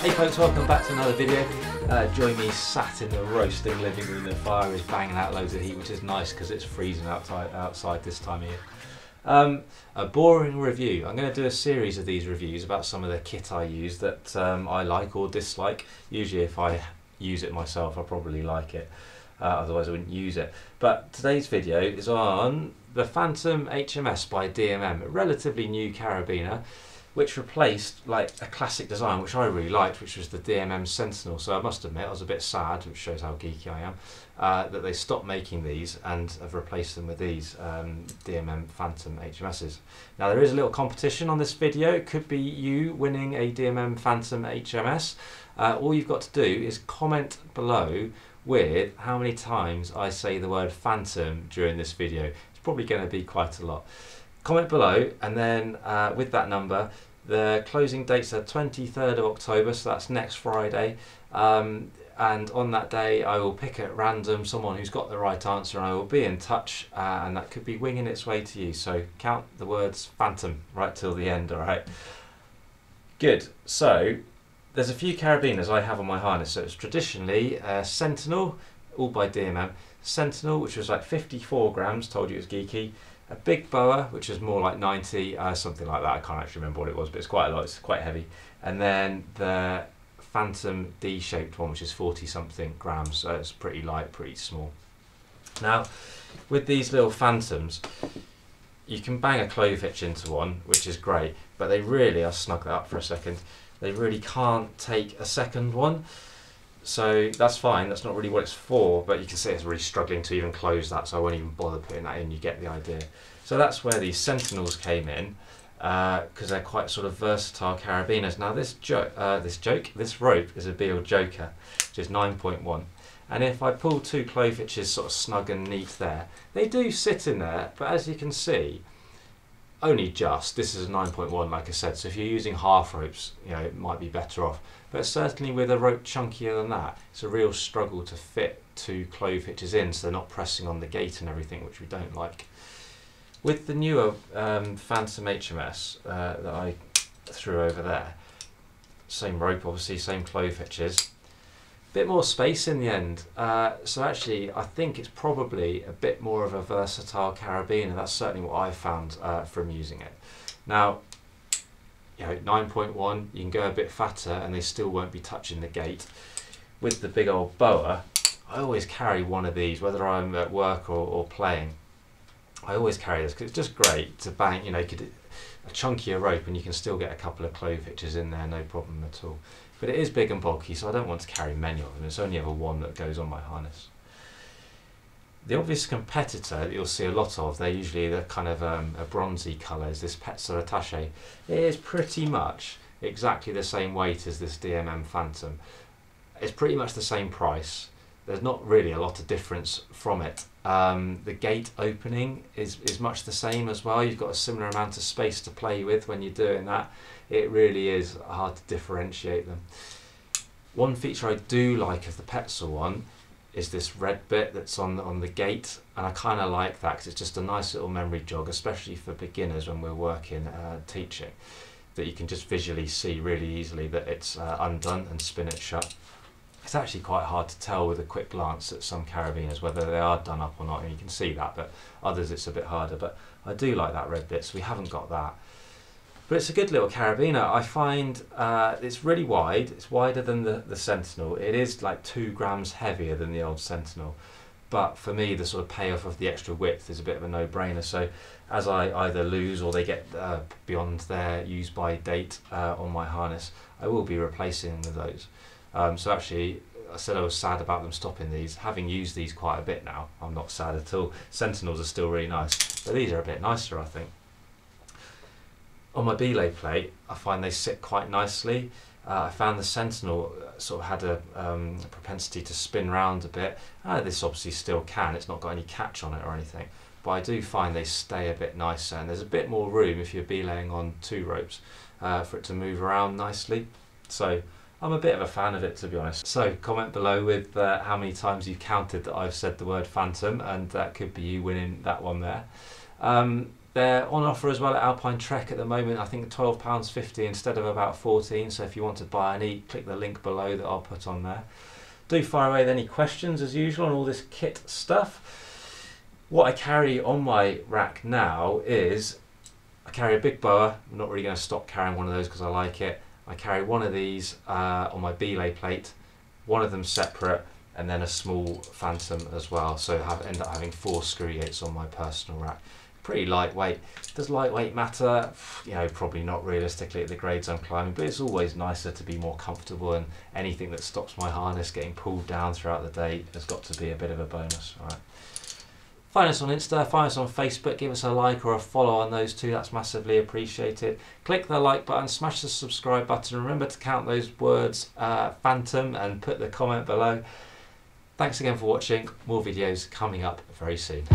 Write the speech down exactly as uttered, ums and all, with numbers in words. Hey folks, welcome back to another video. Uh, join me sat in the roasting living room. The fire is banging out loads of heat, which is nice because it's freezing outside, outside this time of year. Um, a boring review. I'm going to do a series of these reviews about some of the kit I use that um, I like or dislike. Usually if I use it myself I probably like it, uh, otherwise I wouldn't use it. But today's video is on the Phantom H M S by D M M, a relatively new carabiner which replaced like a classic design which I really liked, which was the D M M Sentinel. So I must admit I was a bit sad, which shows how geeky I am, uh, that they stopped making these and have replaced them with these um, D M M Phantom H M Ss. Now there is a little competition on this video. It could be you winning a D M M Phantom H M S. Uh, all you've got to do is comment below with how many times I say the word Phantom during this video. It's probably going to be quite a lot. Comment below, and then uh, with that number, the closing date's the twenty-third of October, so that's next Friday, um, and on that day I will pick at random someone who's got the right answer and I will be in touch, uh, and that could be winging its way to you. So count the words Phantom right till the end, alright? Good, so there's a few carabiners I have on my harness. So it's traditionally a Sentinel, all by D M M, Sentinel, which was like fifty-four grams, told you it was geeky. A big boa, which is more like ninety, uh, something like that. I can't actually remember what it was, but it's quite a lot, it's quite heavy. And then the Phantom D-shaped one, which is forty something grams, so it's pretty light, pretty small. Now, with these little Phantoms, you can bang a clove hitch into one, which is great, but they really, I'll snug that up for a second, they really can't take a second one. So that's fine, that's not really what it's for, but you can see it's really struggling to even close that, so I won't even bother putting that in, you get the idea. So that's where these Sentinels came in, because uh, they're quite sort of versatile carabiners. Now this, jo uh, this joke, this rope is a Beal Joker, which is nine point one, and if I pull two clove hitches sort of snug and neat there, they do sit in there, but as you can see, only just. This is a nine point one, like I said, so if you're using half ropes, you know, it might be better off. But certainly with a rope chunkier than that, it's a real struggle to fit two clove hitches in, so they're not pressing on the gate and everything, which we don't like. With the newer um, Phantom H M S uh, that I threw over there, same rope obviously, same clove hitches, bit more space in the end, uh, so actually I think it's probably a bit more of a versatile carabiner. That's certainly what I found uh, from using it. Now, you know, nine point one, you can go a bit fatter and they still won't be touching the gate. With the big old boa, I always carry one of these, whether I'm at work or, or playing. I always carry this because it's just great to bang, you know, could, a chunkier rope and you can still get a couple of clove hitches in there, no problem at all. But it is big and bulky, so I don't want to carry many of them. It's only ever one that goes on my harness. The obvious competitor that you'll see a lot of, they're usually the kind of um, a bronzy colour, is this Petzl Attaché. It is pretty much exactly the same weight as this D M M Phantom. It's pretty much the same price. There's not really a lot of difference from it. Um, the gate opening is, is much the same as well. You've got a similar amount of space to play with when you're doing that. It really is hard to differentiate them. One feature I do like of the Petzl one is this red bit that's on, on the gate, and I kind of like that because it's just a nice little memory jog, especially for beginners when we're working, uh, teaching, that you can just visually see really easily that it's uh, undone and spin it shut. It's actually quite hard to tell with a quick glance at some carabiners whether they are done up or not, and you can see that, but others it's a bit harder. But I do like that red bit, so we haven't got that. But it's a good little carabiner. I find uh, it's really wide. It's wider than the, the Sentinel. It is like two grams heavier than the old Sentinel. But for me, the sort of payoff of the extra width is a bit of a no-brainer. So as I either lose or they get uh, beyond their use-by date uh, on my harness, I will be replacing those. Um, so actually, I said I was sad about them stopping these. Having used these quite a bit now, I'm not sad at all. Sentinels are still really nice, but these are a bit nicer, I think. On my belay plate, I find they sit quite nicely. Uh, I found the Sentinel sort of had a, um, a propensity to spin round a bit. Uh, this obviously still can, it's not got any catch on it or anything. But I do find they stay a bit nicer, and there's a bit more room if you're belaying on two ropes uh, for it to move around nicely. So I'm a bit of a fan of it, to be honest. So comment below with uh, how many times you've counted that I've said the word Phantom, and that could be you winning that one there. Um, They're on offer as well at Alpine Trek at the moment, I think twelve pounds fifty instead of about fourteen, so if you want to buy any, click the link below that I'll put on there. Do fire away with any questions as usual on all this kit stuff. What I carry on my rack now is, I carry a big boa. I'm not really going to stop carrying one of those because I like it. I carry one of these uh, on my belay plate, one of them separate, and then a small Phantom as well, so I end up having four Screw eights on my personal rack. Pretty lightweight. Does lightweight matter? You know, probably not realistically at the grades I'm climbing, but it's always nicer to be more comfortable, and anything that stops my harness getting pulled down throughout the day has got to be a bit of a bonus. All right. Find us on Insta, find us on Facebook, give us a like or a follow on those two, that's massively appreciated. Click the like button, smash the subscribe button, remember to count those words uh, Phantom and put the comment below. Thanks again for watching, more videos coming up very soon.